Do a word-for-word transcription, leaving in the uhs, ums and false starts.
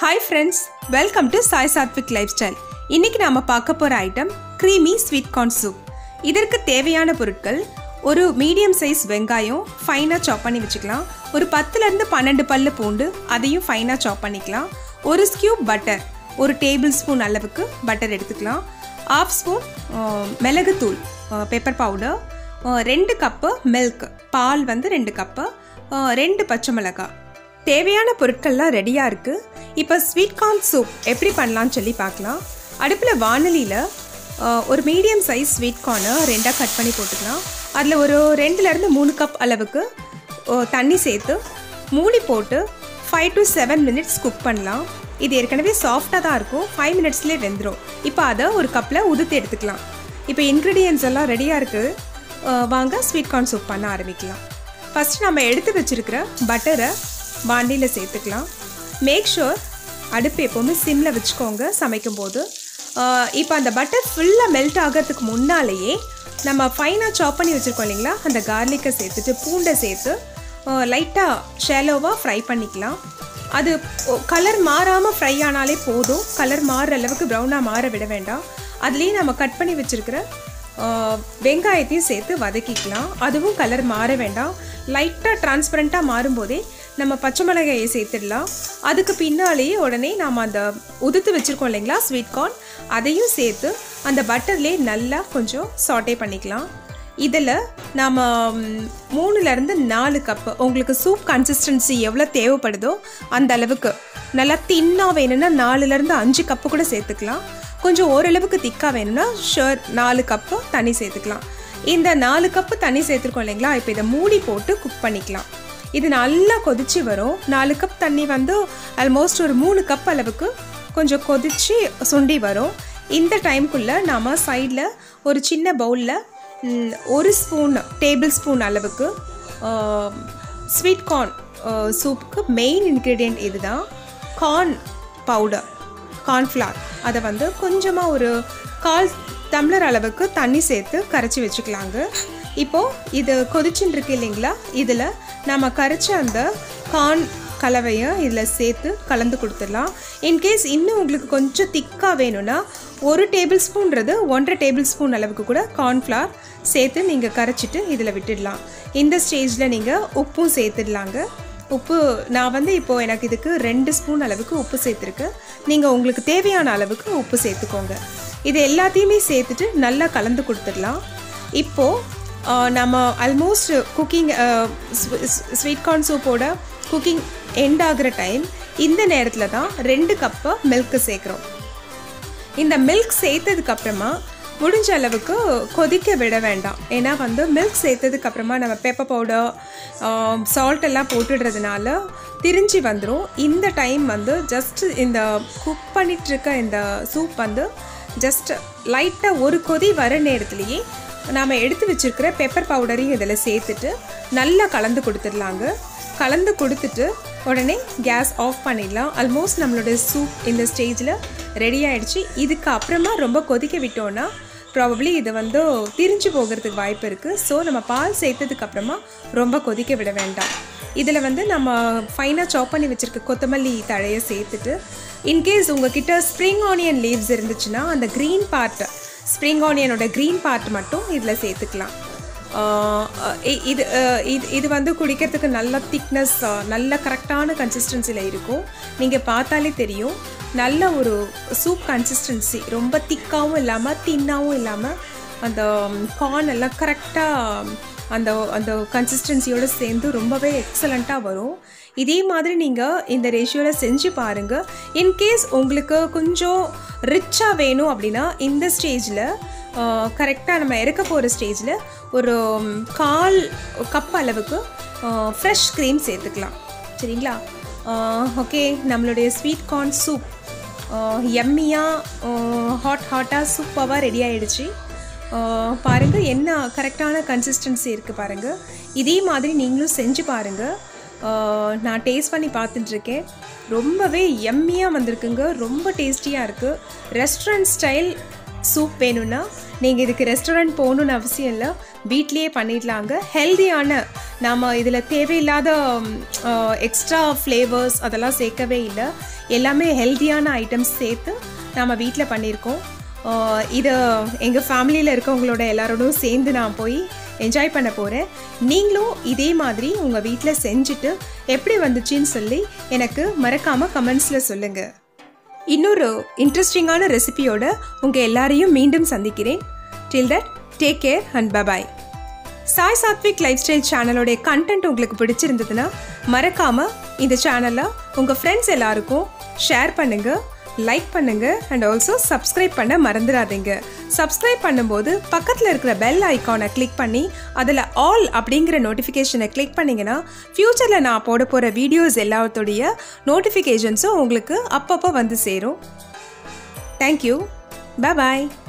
Hi friends, welcome to Sai Satvic Lifestyle. இன்னைக்கு நாம பார்க்க போற item creamy sweet corn soup. இதற்கு தேவையான பொருட்கள் ஒரு medium size வெங்காயம் ஃபைனா சாப் பண்ணி வச்சுக்கலாம். ஒரு பத்துல இருந்து பன்னிரண்டு பல்லு பூண்டு அதையும் ஃபைனா சாப் பண்ணிக்கலாம். ஒரு ஸ்கூப் பட்டர் ஒரு டேபிள்ஸ்பூன் அளவுக்கு பட்டர் எடுத்துக்கலாம். half spoon மிளகுத்தூள் பெப்பர் பவுடர் ரெண்டு கப் milk பால் வந்து ரெண்டு கப் ரெண்டு பச்சை மிளகாய் தேவையான பொருட்கள்லாம் ரெடியா இருக்கு. இப்போ ஸ்வீட் கார்ன் சூப் எப்படி பண்ணலாம்னு சொல்லி பார்க்கலாம். அடுப்புல வாணலியில ஒரு மீடியம் சைஸ் ஸ்வீட் கார்னை ரெண்டா கட் பண்ணி போட்டுக்கலாம். அதில் ஒரு ரெண்டுல இருந்து மூணு கப் அளவுக்கு தண்ணி சேர்த்து மூடி போட்டு five to seven minutes cook பண்ணலாம். இது ஏற்கனவே சாஃப்டாக தான் இருக்கும், ஃபைவ் மினிட்ஸ்லேயே வெந்துடும். இப்போ அதை ஒரு கப்பில் உதுத்து எடுத்துக்கலாம். இப்போ இன்க்ரீடியன்ட்ஸ் எல்லாம் ரெடியாக இருக்குது, வாங்க ஸ்வீட் கார்ன் சூப் பண்ண ஆரம்பிக்கலாம். ஃபஸ்ட்டு நம்ம எடுத்து வச்சுருக்கிற பட்டரை வாண்டியில் சேர்த்துக்கலாம். மேக் ஷோர் அடுப்பு எப்போவுமே சிம்மில் வச்சுக்கோங்க சமைக்கும்போது. இப்போ அந்த பட்டர் ஃபுல்லாக மெல்ட் ஆகிறதுக்கு முன்னாலேயே நம்ம ஃபைனாக சாப் பண்ணி வச்சுருக்கோம் இல்லைங்களா, அந்த கார்லிக்கை சேர்த்துட்டு பூண்டை சேர்த்து லைட்டாக ஷேலோவாக ஃப்ரை பண்ணிக்கலாம். அது கலர் மாறாமல் ஃப்ரை ஆனாலே போதும், கலர் மாறுற அளவுக்கு ப்ரௌனாக மாற விட வேண்டாம். அதுலேயே நம்ம கட் பண்ணி வச்சுருக்கிற வெங்காயத்தையும் சேர்த்து வதக்கிக்கலாம், அதுவும் கலர் மாற வேண்டாம். லைட்டாக டிரான்ஸ்பரண்ட்டாக மாறும்போதே நம்ம பச்சை மிளகாயை சேர்த்துடலாம். அதுக்கு பின்னாலேயே உடனே நாம் அந்த உதுத்து வச்சுருக்கோம் இல்லைங்களா ஸ்வீட் கார்ன், அதையும் சேர்த்து அந்த பட்டர்லேயே நல்லா கொஞ்சம் சாட்டே பண்ணிக்கலாம். இதில் நாம் மூணுலேருந்து நாலு கப்பு உங்களுக்கு சூப் கன்சிஸ்டன்சி எவ்வளோ தேவைப்படுதோ அந்த அளவுக்கு நல்லா தின்னாக வேணும்னா நாலுலேருந்து அஞ்சு கப்பு கூட சேர்த்துக்கலாம். கொஞ்சம் ஓரளவுக்கு திக்காக வேணும்னா ஷோர் நாலு கப்பு தண்ணி சேர்த்துக்கலாம். இந்த நாலு கப்பு தண்ணி சேர்த்துருக்கோம் இல்லைங்களா, இப்போ இதை மூடி போட்டு குக் பண்ணிக்கலாம். இது நல்லா கொதித்து வரும். நாலு கப் தண்ணி வந்து ஆல்மோஸ்ட் ஒரு மூணு கப் அளவுக்கு கொஞ்சம் கொதித்து சுண்டி வரும். இந்த டைமுக்குள்ளே நாம் சைடில் ஒரு சின்ன பவுலில் ஒரு ஸ்பூன் டேபிள் ஸ்பூன் அளவுக்கு ஸ்வீட் கார்ன் சூப்புக்கு மெயின் இன்க்ரீடியண்ட் இது தான், கார்ன் பவுடர் கார்ன்ஃப்ளவர். அதை வந்து கொஞ்சமாக ஒரு கால் டம்ளர் அளவுக்கு தண்ணி சேர்த்து கரைச்சி வச்சுக்கலாங்க. இப்போது இது கொதிச்சுன்னு இருக்கு இல்லைங்களா, இதில் நம்ம கரைச்ச அந்த கார்ன் கலவையை இதில் சேர்த்து கலந்து கொடுத்துடலாம். இன்கேஸ் இன்னும் உங்களுக்கு கொஞ்சம் திக்காக வேணும்னா ஒரு டேபிள் ஸ்பூன்றது ஒன்றரை டேபிள் ஸ்பூன் அளவுக்கு கூட கார்ன்ஃப்ளவர் சேர்த்து நீங்கள் கரைச்சிட்டு இதில் விட்டுடலாம். இந்த ஸ்டேஜில் நீங்கள் உப்பும் சேர்த்துடலாங்க. உப்பு நான் வந்து இப்போது எனக்கு இதுக்கு ரெண்டு ஸ்பூன் அளவுக்கு உப்பு சேர்த்துருக்கு, நீங்கள் உங்களுக்கு தேவையான அளவுக்கு உப்பு சேர்த்துக்கோங்க. இது எல்லாத்தையுமே சேர்த்துட்டு நல்லா கலந்து கொடுத்துடலாம். இப்போது நம்ம ஆல்மோஸ்ட் குக்கிங் ஸ்வீட் கார்ன் சூப்போட குக்கிங் எண்ட் ஆகிற டைம், இந்த நேரத்தில் தான் ரெண்டு கப்பு மில்க் சேர்க்குறோம். இந்த மில்க் சேர்த்ததுக்கப்புறமா முடிஞ்ச அளவுக்கு கொதிக்க விட வேண்டாம், ஏன்னா வந்து மில்க் சேர்த்ததுக்கப்புறமா நம்ம பெப்பர் பவுடர் சால்ட் எல்லாம் போட்டுடுறதுனால திரிஞ்சு வந்துடும். இந்த டைம் வந்து ஜஸ்ட்டு இந்த குக் பண்ணிகிட்ருக்க இந்த சூப் வந்து ஜஸ்ட் லைட்டாக ஒரு கொதி வர நேரத்துலேயே நாம் எடுத்து வச்சுருக்கிற பெப்பர் பவுடரையும் இதில் சேர்த்துட்டு நல்லா கலந்து கொடுத்துடலாங்க. கலந்து கொடுத்துட்டு உடனே கேஸ் ஆஃப் பண்ணிடலாம். ஆல்மோஸ்ட் நம்மளுடைய சூப் இந்த ஸ்டேஜில் ரெடி ஆகிடுச்சு. இதுக்கு அப்புறமா ரொம்ப கொதிக்க விட்டோன்னா ப்ராபப்ளி இது வந்து திரிஞ்சு போகிறதுக்கு வாய்ப்பு இருக்குது. ஸோ நம்ம பால் சேர்த்ததுக்கப்புறமா ரொம்ப கொதிக்க விட வேண்டாம். இதில் வந்து நம்ம ஃபைனாக சாப் பண்ணி வச்சுருக்க கொத்தமல்லி தழையை சேர்த்துட்டு, இன்கேஸ் உங்கள்கிட்ட ஸ்ப்ரிங் ஆனியன் லீவ்ஸ் இருந்துச்சுன்னா அந்த க்ரீன் பார்ட்டு ஸ்ப்ரிங் ஆனியனோட க்ரீன் பார்ட் மட்டும் இதில் சேர்த்துக்கலாம். இது இது இது வந்து குடிக்கிறதுக்கு நல்ல திக்னஸ் நல்ல கரெக்டான கன்சிஸ்டன்சியில் இருக்கும். நீங்கள் பார்த்தாலே தெரியும், நல்ல ஒரு சூப் கன்சிஸ்டன்சி, ரொம்ப திக்காகவும் இல்லாமல் தின்னாகவும் இல்லாமல் அந்த கார்ன் எல்லாம் கரெக்டாக அந்த அந்த கன்சிஸ்டன்சியோடு சேர்ந்து ரொம்பவே எக்ஸலண்ட்டாக வரும். இதே மாதிரி நீங்கள் இந்த ரேஷியோவில் செஞ்சு பாருங்கள். இன்கேஸ் உங்களுக்கு கொஞ்சம் ரிச்சாக வேணும் அப்படின்னா இந்த ஸ்டேஜில் கரெக்டாக நம்ம இறக்க போகிற ஸ்டேஜில் ஒரு கால் கப் அளவுக்கு ஃப்ரெஷ் க்ரீம் சேர்த்துக்கலாம். சரிங்களா? ஓகே, நம்மளுடைய ஸ்வீட் கார்ன் சூப் எம்மியாக ஹாட் ஹாட்டாக சூப்பாக ரெடி ஆகிடுச்சு. பாருங்கள் என்ன கரெக்டான கன்சிஸ்டன்சி இருக்குது பாருங்கள். இதே மாதிரி நீங்களும் செஞ்சு பாருங்கள். நான் டேஸ்ட் பண்ணி பார்த்துட்டுருக்கேன், ரொம்பவே எம்மியாக வந்திருக்குங்க, ரொம்ப டேஸ்டியாக இருக்குது. ரெஸ்டாரண்ட் ஸ்டைல் सूप வேணும்னா நீங்க இதுக்கு ரெஸ்டாரன்ட் போகணும்னு அவசியம் இல்ல வீட்லயே பண்ணிடலாங்க ஹெல்தியான நாம இதுல தேவையில்லாத எக்ஸ்ட்ரா ஃப்ளேவர்ஸ் அதெல்லாம் சேர்க்கவே இல்ல எல்லாமே ஹெல்தியான ஐட்டम्स சேர்த்து நாம வீட்ல பண்ணிருக்கோம் இது எங்க ஃபேமிலில இருக்கவங்களோட எல்லாரோட சேர்ந்து நான் போய் என்ஜாய் பண்ண போறேன் நீங்களும் இதே மாதிரி உங்க வீட்ல செஞ்சிட்டு எப்படி வந்துச்சுன்னு சொல்லி எனக்கு மறக்காம கமெண்ட்ஸ்ல சொல்லுங்க இன்னொரு இன்ட்ரஸ்டிங்கான ரெசிபியோட உங்க எல்லாரையும் மீண்டும் சந்திக்கிறேன் till that take care and bye bye Sai Sathvik lifestyle சேனலோட கண்டென்ட் உங்களுக்கு பிடிச்சிருந்ததுனா மறக்காம இந்த சேனலை உங்க फ्रेंड्स எல்லாருக்கும் ஷேர் பண்ணுங்க லைக் பண்ணுங்க and also subscribe பண்ண மறந்துடாதீங்க subscribe பண்ணும்போது பக்கத்துல இருக்கிற bell ஐகானை கிளிக் பண்ணி அதுல all அப்படிங்கற நோட்டிஃபிகேஷனை கிளிக் பண்ணீங்கனா ஃபியூச்சர்ல நான் போட போற வீடியோஸ் எல்லாத்தோட நோட்டிஃபிகேஷன்ஸ் உங்களுக்கு அப்பப்ப வந்து சேரும் thank you bye bye